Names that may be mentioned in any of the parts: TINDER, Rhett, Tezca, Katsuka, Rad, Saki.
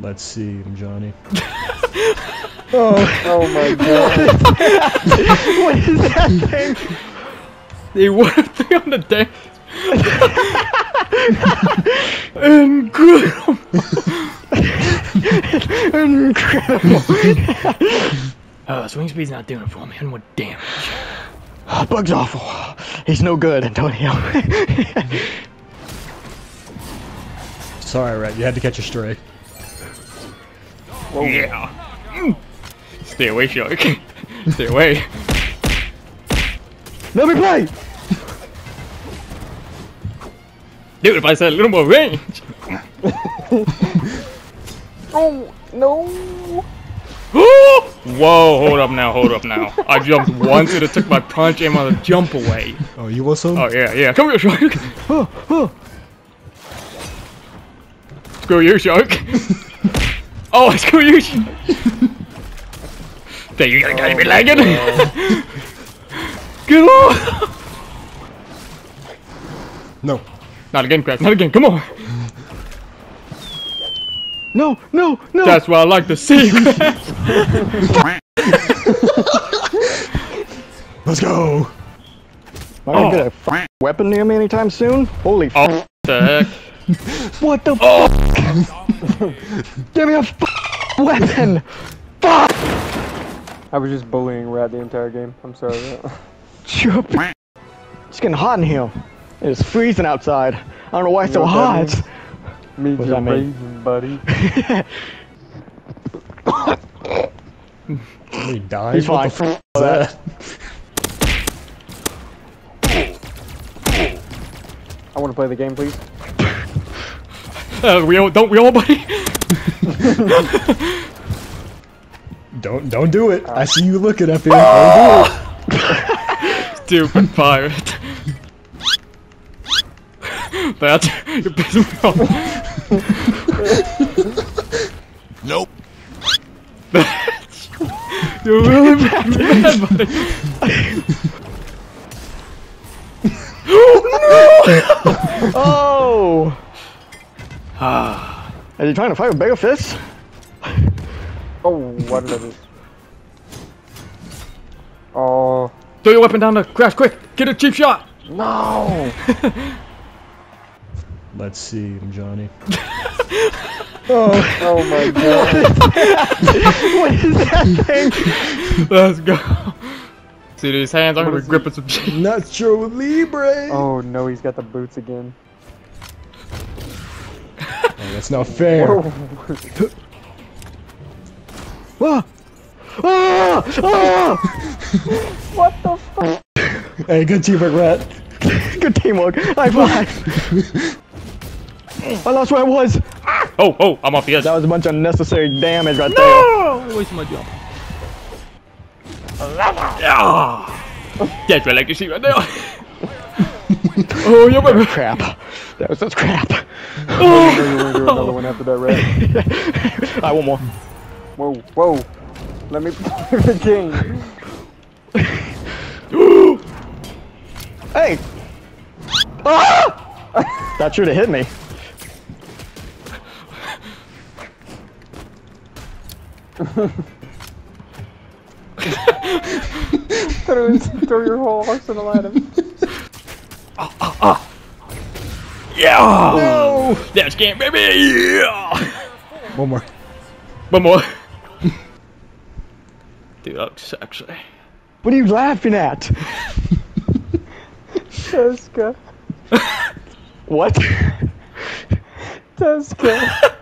Let's see him, Johnny. Oh my god. What is that thing? They won a 3 on the day. Incredible. Incredible. Swing speed's not doing it for me. And what damage? Bug's awful. He's no good, Antonio. Sorry, Rhett. You had to catch a stray. Whoa. Yeah. Stay away, shark. Stay away. Let me play! Dude, if I said a little more range! Oh, no! Whoa, hold up now, hold up now. I jumped once and it took my punch aim on the jump away. Oh, you want some? Oh, yeah, yeah. Come here, shark! Screw you, shark! Oh, screw you, shark! There, you gotta be lagging! Come on! No. Not again, Crack. Not again. Come on. No, no, no. That's what I like to see. Let's go. Am I gonna get a weapon near me anytime soon? Holy fuck. The heck? What the fuck? Give me a weapon. Fuck! I was just bullying Rad the entire game. I'm sorry. It's getting hot in here. It's freezing outside. I don't know why it's so hot. Me too, raisin, buddy. He died. He's fine. What the f is that? I want to play the game, please. Don't we all, buddy? Don't do it. I see you looking up here. Don't do it. Stupid pirate. That you're pissing me off. Nope. That you're really bad, buddy. Oh no! Oh. Ah. Are you trying to fight with bigger fists? Oh, what did I do? Oh. Throw your weapon down the grass, quick! Get a cheap shot. No. Let's see him, Johnny. Oh my god. What is that thing? Let's go. See these hands? I'm gonna be gripping some shit. Nacho Libre! Oh no, he's got the boots again. Oh, that's not fair. Ah! Ah! Ah! What the fuck? Hey, good teamwork, Rat. Good teamwork. High five! I lost where I was. Oh, I'm off the edge. That was a bunch of unnecessary damage right there. No! Waste my jump. That's what I like to see right now. Oh, you're my crap. That was such crap. Oh, do another one after that, right? I want more. Whoa. Let me play the game. Hey. Ah! That should have hit me. Throw your whole arsenal at him. Yeah! No! That's game, baby! Yeah! One more. Dude, that looks sexy. What are you laughing at? Tezca. What? Tezca.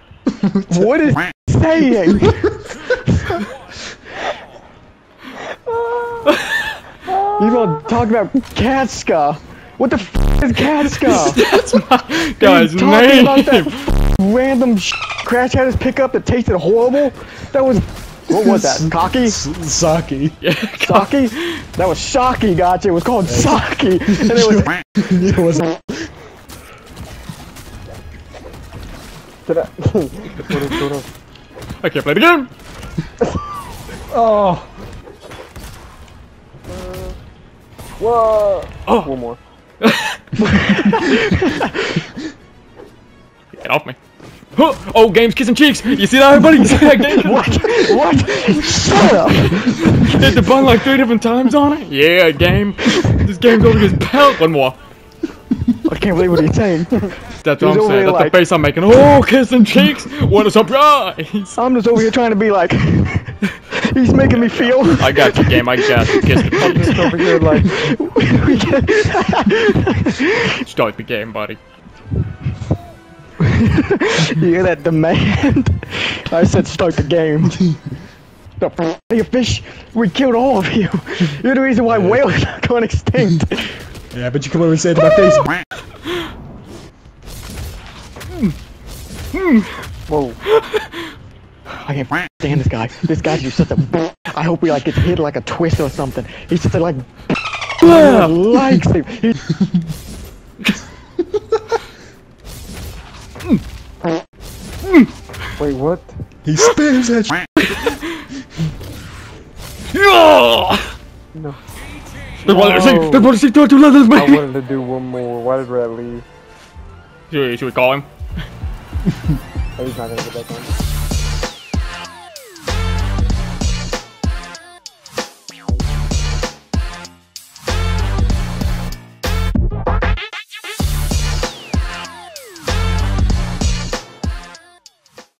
What is saying? You don't talk about Katsuka. What the f is Katsuka? That's my guy's name. About that random crash out his pickup that tasted horrible. That was what was that? Saki? Saki. Yeah, Saki. That was Saki. Gotcha. It was called Saki, and it was. I can't play the game. Oh. Whoa! Oh. One more. Get off me. Huh. Oh, Game's kissing cheeks. You see that, everybody? You see that, Game? What? Shut up. Hit the button like 3 different times on it. Yeah, Game. This game's over just pelt. One more. I can't believe what he's saying. That's what I'm saying. That's like, the face I'm making. Oh, kissing cheeks. What a surprise. I'm just over here trying to be like. He's making me feel. I got you, Game. I got you. Kiss the cheeks. Over here like. Start the game, buddy. You hear that demand? I said start the game. The f*** you fish, we killed all of you. You're the reason why whales are going extinct. Yeah, but you come over and say it to my face. Whoa. I can't stand this guy. This guy's just such a I hope he like gets hit like a twist or something. He's just like no one likes him. Wait, what? He spins at no! No. They wanted to see! They wanted to see! Don't do nothing to me! I wanted to do one more. Why did Rad leave? Should we call him? Oh, he's not gonna get back on.